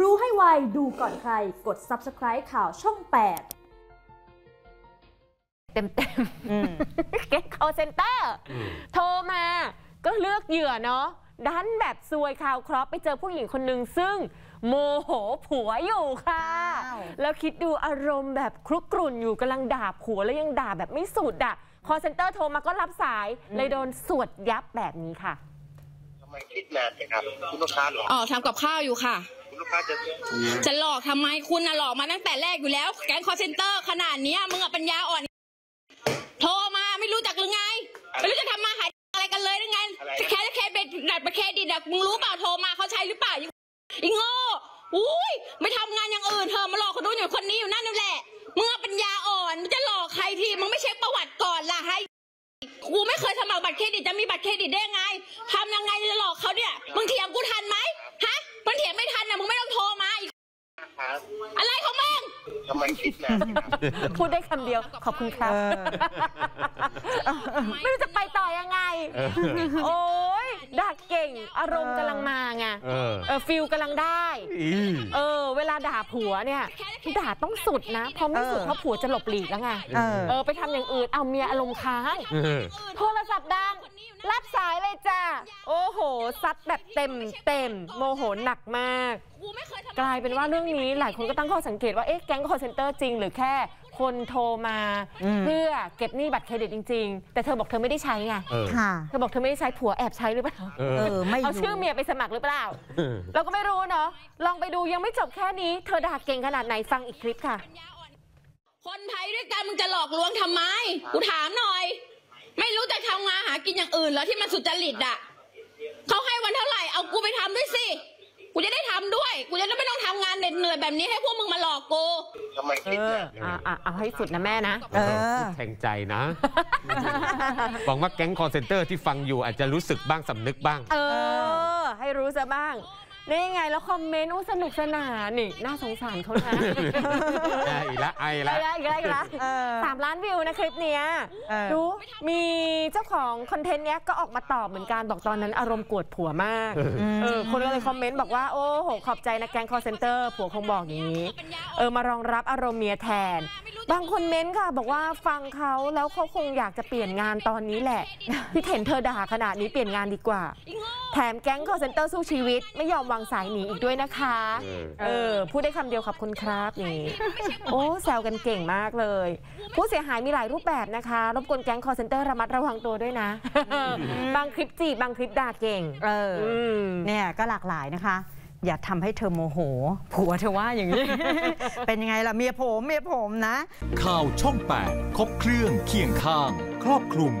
รู้ให้ไวดูก่อนใครกด Subscribe ข่าวช่อง 8เต็มๆเก็ต call center โทรมาก็เลือกเหยื่อเนาะดันแบบซวยข่าวครอบไปเจอผู้หญิงคนหนึ่งซึ่งโมโหผัวอยู่ค่ะแล้วคิดดูอารมณ์แบบคลุกกรุ่นอยู่กำลังด่าผัวแล้วยังด่าแบบไม่สุดอ่ะ call center โทรมาก็รับสายเลยโดนสวดยับแบบนี้ค่ะทำไมคิดนานจังครับคุณลูกค้าหรออ๋อทำกับข้าวอยู่ค่ะลูกค้าจะหลอกทำไมคุณน่ะหลอกมาตั้งแต่แรกอยู่แล้วแก๊ง call center ขนาดนี้มึงอ่ะปัญญาอ่อนโทรมาไม่รู้จักหรือไงไม่รู้จะทำมาหาอะไรกันเลยหรือไงแค่เบ็ดหนัดมาแค่ดิดักมึงรู้เปล่าโทรมาเขาใช้หรือเปล่าอีโง่อุ้ยไม่ทำงานอย่างอื่นเธอมาหลอกคนนู้นอยู่คนนี้อยู่นั่นนั่นแหละมึงปัญญาอ่อนจะหลอกใครทีมึงไม่เช็คประวัติก่อนล่ะให้กูไม่เคยสมัครบัตรเครดิตจะมีบัตรเครดิตได้ไงทำยังไงจะหลอกเขาเนี่ยมึงเถียงกูทันไหมฮะมึงเถียงไม่ทันนะมึงไม่ต้องโทรมาอะไรของมึงพูดได้คำเดียวขอบคุณครับไม่รู้จะไปต่อยังไงโอ้ยด่าเก่งอารมณ์กำลังมาไงฟิลกำลังได้เวลาด่าผัวเนี่ยด่าต้องสุดนะพอไม่สุดเพราะผัวจะหลบหลีกแล้วไงไปทำอย่างอื่นเอาเมียอารมณ์ค้างโทรศัพท์ดังรับสายเลยจ้าโอ้โหซัดแบบเต็มโมโหหนักมากกลายเป็นว่าเรื่องนี้หลายคนก็ตั้งข้อสังเกตว่าเอ๊ะแก๊ง call center จริงหรือแค่คนโทรมาเพื่อเก็บหนี้บัตรเครดิตจริงๆแต่เธอบอกเธอไม่ได้ใช้ไงเธอบอกเธอไม่ได้ใช้ผัวแอบใช้หรือเปล่าเอาชื่อเมียไปสมัครหรือเปล่าเราก็ไม่รู้เนาะลองไปดูยังไม่จบแค่นี้เธอด่าเก่งขนาดไหนฟังอีกคลิปค่ะคนไทยด้วยกันมึงจะหลอกลวงทำไมกูถามหน่อยไม่รู้จะทำงานหากินอย่างอื่นแล้วที่มันสุจริตอ่ะเขาให้วันเท่าไหร่เอากูไปทำด้วยสิกูจะได้ทำด้วยกูจะไม่ต้องทำงานเหนื่อยแบบนี้ให้พวกมึงมาหลอกกูทำไมคิดเอาให้สุดนะแม่นะแทงใจนะหวังว่าแก๊ง call center ที่ฟังอยู่อาจจะรู้สึกบ้างสำนึกบ้างให้รู้ซะบ้างนี่ไงแล้วคอมเมนต์สนุกสนานนี่น่าสงสารเขานะอีกละ 3 ล้านวิวนะคลิปนี้ดูมีเจ้าของคอนเทนต์เนี้ยก็ออกมาตอบเหมือนกันบอกตอนนั้นอารมณ์โกรธผัวมากคนก็เลยคอมเมนต์บอกว่าโอ้โหขอบใจนะแก๊ง call center ผัวคงบอกอย่างนี้มารองรับอารมณ์เมียแทนบางคนเม้นค่ะบอกว่าฟังเขาแล้วเขาคงอยากจะเปลี่ยนงานตอนนี้แหละที่เห็นเธอด่าขนาดนี้เปลี่ยนงานดีกว่าแถมแก๊ง call center สู้ชีวิตไม่ยอมวางสายหนีอีกด้วยนะคะพูดได้คำเดียวขอบคุณครับนี่โอ้แซวกันเก่งมากเลยผู้เสียหายมีหลายรูปแบบนะคะรบกวนแก๊ง call center ระมัดระวังตัวด้วยนะบางคลิปจีบบางคลิปด่าเก่งเนี่ยก็หลากหลายนะคะอย่าทำให้เธอโมโหผัวเธอว่าอย่างนี้ เป็นยังไงล่ะเมียผมนะข่าวช่อง 8ครบเครื่องเคียงข้างครอบคลุม